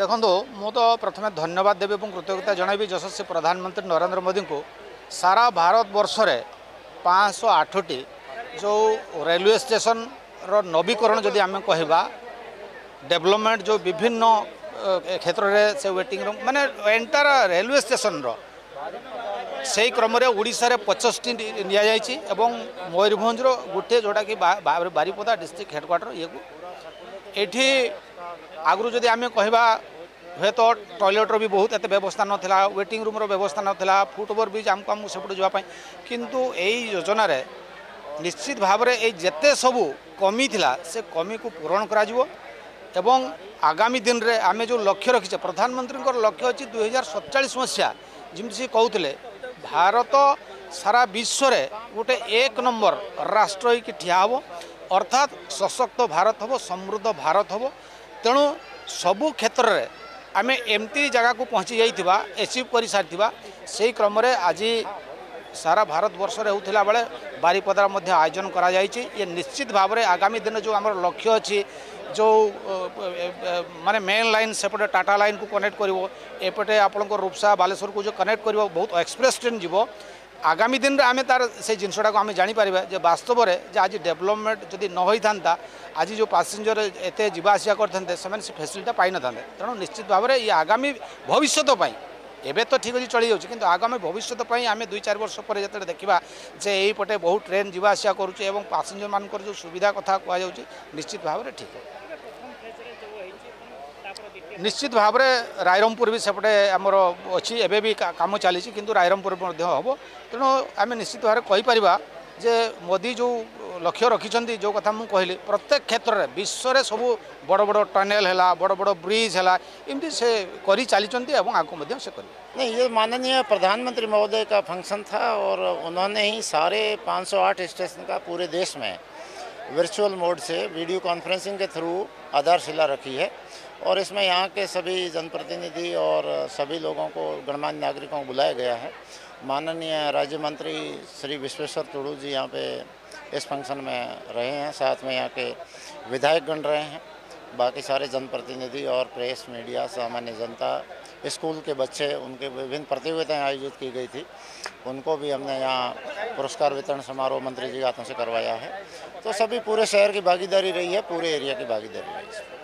देखो मु तो प्रथम धन्यवाद देवी और कृतज्ञता जनइबी यशस्वी प्रधानमंत्री नरेंद्र मोदी को सारा भारत वर्ष रे 508टी जो रेलवे स्टेशन रो नवीकरण जदि आम कहवा डेवलपमेंट जो विभिन्न क्षेत्र रे से वेटिंग रूम माने एंटायर रेलवे स्टेशन रो से क्रम ओडिशा रे 50टी नियायची एवं मयूरभंज रो गुटे जोटा कि बारीपदा डिस्ट्रिक्ट हेडक्वार्टर ये को एठी आगुरु जदि आम कहवा हे तो टॉयलेट रो भी बहुत एत व्यवस्था नथिला वेटिंग रूम रो व्यवस्था नथिला फुट ओवर ब्रिज आमको आम सेपटे जावाई किंतु एई योजना रे निश्चित भाव रे ए जेते सबू कमी थिला से कमी को पूरण करा जीवो एवं आगामी दिन रे आमे जो लक्ष्य रखिछे प्रधानमंत्री को लक्ष्य अछि 2047 मसीहा जिमसी कहउतले भारत सारा विश्व रे गोटे 1 नंबर राष्ट्र ही ठिया हो अर्थात सशक्त भारत हो समृद्ध भारत हो तेणु सबू क्षेत्र रे आमे एमती जगह को पहुँची जाइथिबा एचिव करि सारथिबा सेही क्रम रे आज सारा भारत वर्ष रे होथिला बेले बारीपदा मध्ये आयोजन करा जाइछि। ये निश्चित भाव रे आगामी दिन जो हमर लक्ष्य अछि जो माने मेन लाइन सेपटे टाटा लाइन को कनेक्ट करिवो एपटे आपनको रूपसा बालेश्वर को जो कनेक्ट करिवो बहुत एक्सप्रेस ट्रेन जीवो आगामी दिन रे आमे तार से जिनसटा को आमे जानि परिबा जे वास्तव रे जे आज डेवलपमेंट जदि न होई थांता आज जो पैसेंजर एते जीवा आसिया करथनते समान से फैसिलिटी पाइ न थांते तेणु निश्चित भाव रे ये आगामी भविष्यत पई एबे तो ठीक अच्छे चली जाऊँ कि आगामी भविष्य पर आम 2-4 वर्ष पर जो देखा जे यहीपटे बहुत ट्रेन जीवा आसा करुचे एवं पैसेंजर मान जो सुविधा कथा कह जाऊँ निश्चित भाव में ठीक है। निश्चित भाव में रायरमपुर भी सेपटे आमर अच्छी एबे भी काम चली कि रायरमपुर हम तेणु आम निश्चित भाव में कहीपर जे मोदी जो लक्ष्य रखिंट जो कथा मुझे कहली प्रत्येक क्षेत्र में विश्व में सबू बड़ बड़ टनेल है बड़ बड़ ब्रिज है इमती से करी चली और आगे से करें। नहीं ये माननीय प्रधानमंत्री महोदय का फंक्शन था और उन्होंने ही सारे 508 स्टेशन का पूरे देश में वर्चुअल मोड से वीडियो कॉन्फ्रेंसिंग के थ्रू आधारशिला रखी है और इसमें यहाँ के सभी जनप्रतिनिधि और सभी लोगों को गणमान्य नागरिकों को बुलाया गया है। माननीय राज्य मंत्री श्री विश्वेश्वर तुडू जी यहाँ पे इस फंक्शन में रहे हैं, साथ में यहाँ के विधायकगण रहे हैं, बाकी सारे जनप्रतिनिधि और प्रेस मीडिया सामान्य जनता स्कूल के बच्चे उनके विभिन्न प्रतियोगिताएं आयोजित की गई थी उनको भी हमने यहाँ पुरस्कार वितरण समारोह मंत्री जी के हाथों से करवाया है। तो सभी पूरे शहर की भागीदारी रही है, पूरे एरिया की भागीदारी रही है।